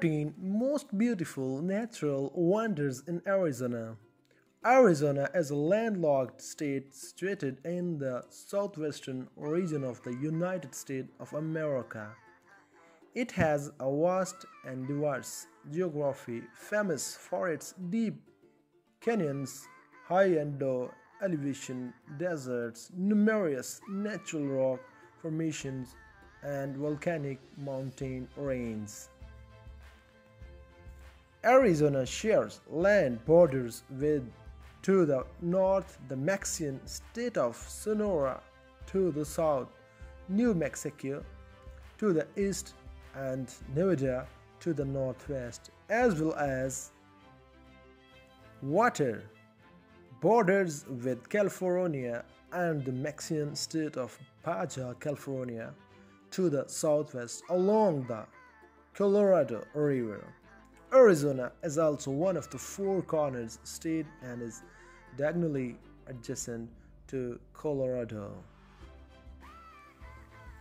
13 most beautiful natural wonders in Arizona. Arizona is a landlocked state situated in the southwestern region of the United States of America. It has a vast and diverse geography, famous for its deep canyons, high and low elevation deserts, numerous natural rock formations, and volcanic mountain ranges. Arizona shares land borders with, to the north, the Mexican state of Sonora, to the south, New Mexico, to the east, and Nevada to the northwest, as well as water borders with California and the Mexican state of Baja California to the southwest along the Colorado River. Arizona is also one of the Four Corners state and is diagonally adjacent to Colorado.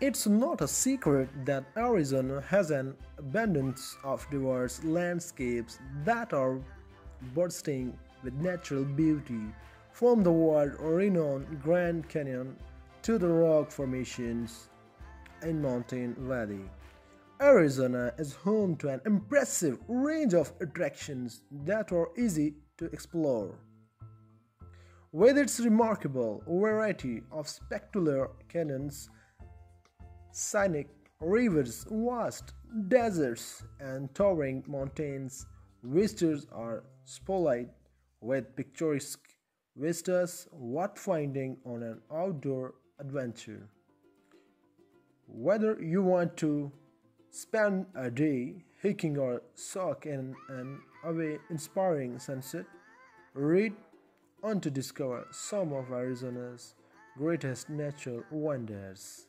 It's not a secret that Arizona has an abundance of diverse landscapes that are bursting with natural beauty, from the world-renowned Grand Canyon to the rock formations in Mountain Valley. Arizona is home to an impressive range of attractions that are easy to explore. With its remarkable variety of spectacular canyons, scenic rivers, vast deserts, and towering mountains, visitors are spoiled with picturesque vistas worth finding on an outdoor adventure. Whether you want to spend a day hiking or soak in an awe-inspiring sunset, read on to discover some of Arizona's greatest natural wonders.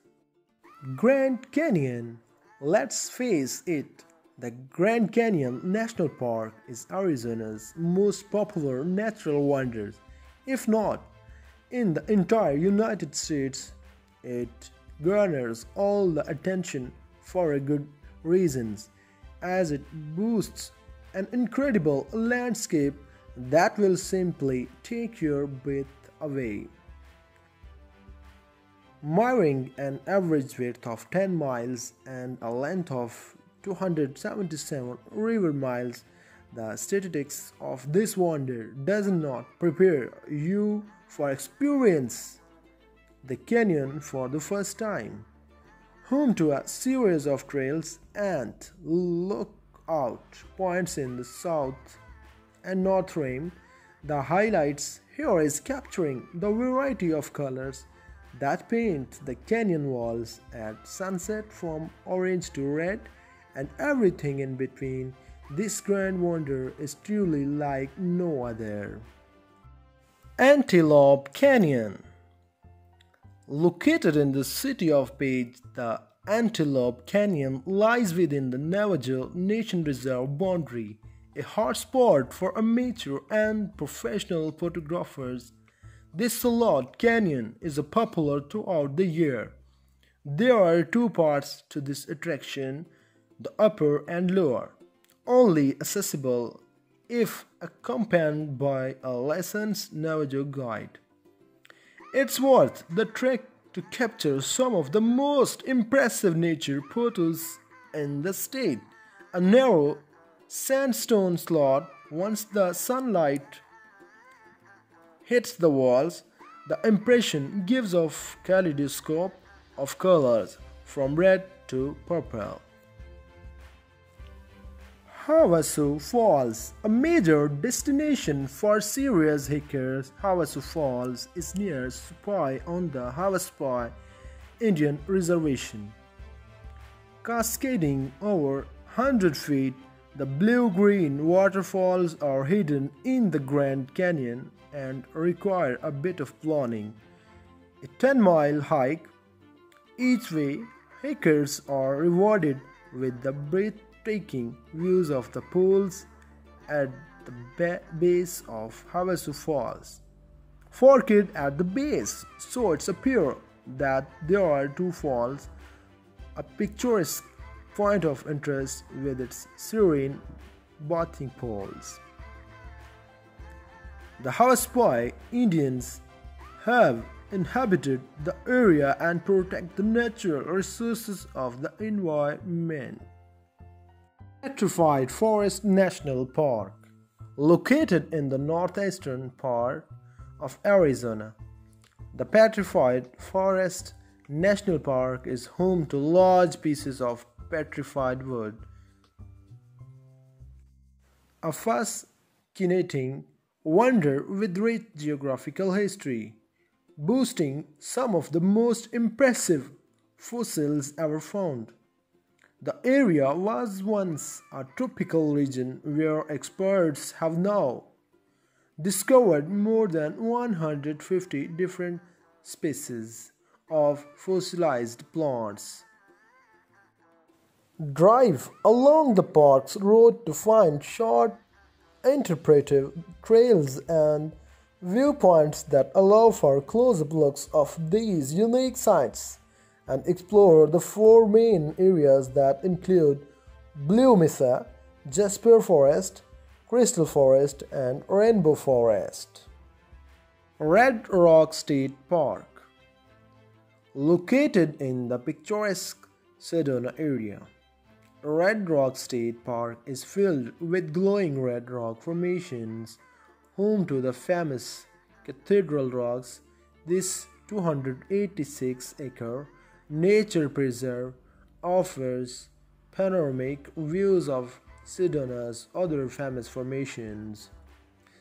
Grand Canyon. Let's face it, the Grand Canyon National Park is Arizona's most popular natural wonder, if not in the entire United States. It garners all the attention for a good reasons, as it boasts an incredible landscape that will simply take your breath away. Measuring an average width of 10 miles and a length of 277 river miles, the statistics of this wonder does not prepare you for experience the canyon for the first time. Home to a series of trails and lookout points in the south and north rim, the highlights here is capturing the variety of colors that paint the canyon walls at sunset, from orange to red and everything in between. This grand wonder is truly like no other. Antelope Canyon. Located in the city of Page, the Antelope Canyon lies within the Navajo Nation Reserve boundary, a hot spot for amateur and professional photographers. This solid canyon is popular throughout the year. There are two parts to this attraction, the upper and lower, only accessible if accompanied by a licensed Navajo guide. It's worth the trek to capture some of the most impressive nature photos in the state. A narrow sandstone slot, once the sunlight hits the walls, the impression gives off a kaleidoscope of colors from red to purple. Havasu Falls, a major destination for serious hikers. Havasu Falls is near Supai on the Havasupai Indian Reservation. Cascading over 100 feet, the blue-green waterfalls are hidden in the Grand Canyon and require a bit of planning. A 10-mile hike each way, hikers are rewarded with the breathtaking views of the pools at the base of Havasu Falls. Forked at the base, so it's appears that there are two falls, a picturesque point of interest with its serene bathing pools. The Havasupai Indians have inhabited the area and protect the natural resources of the environment. Petrified Forest National Park, located in the northeastern part of Arizona. The Petrified Forest National Park is home to large pieces of petrified wood. A fascinating wonder with rich geographical history, boasting some of the most impressive fossils ever found. The area was once a tropical region where experts have now discovered more than 150 different species of fossilized plants. Drive along the park's road to find short, interpretive trails and viewpoints that allow for close-up looks of these unique sites, and explore the four main areas that include Blue Mesa, Jasper Forest, Crystal Forest, and Rainbow Forest. Red Rock State Park, located in the picturesque Sedona area. Red Rock State Park is filled with glowing red rock formations, home to the famous Cathedral Rocks. This 286-acre nature preserve offers panoramic views of Sedona's other famous formations.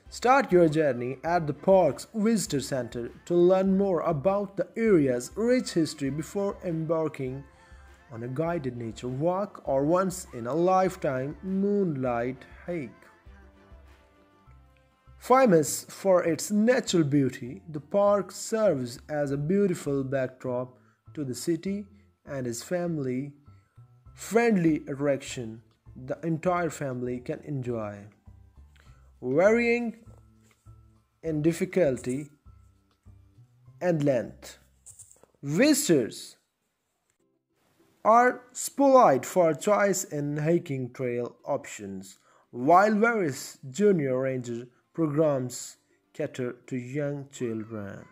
Start your journey at the park's visitor center to learn more about the area's rich history before embarking on a guided nature walk or once-in-a-lifetime moonlight hike. Famous for its natural beauty, the park serves as a beautiful backdrop to the city and its family-friendly attraction the entire family can enjoy. Varying in difficulty and length, visitors are spoiled for choice in hiking trail options, while various junior ranger programs cater to young children.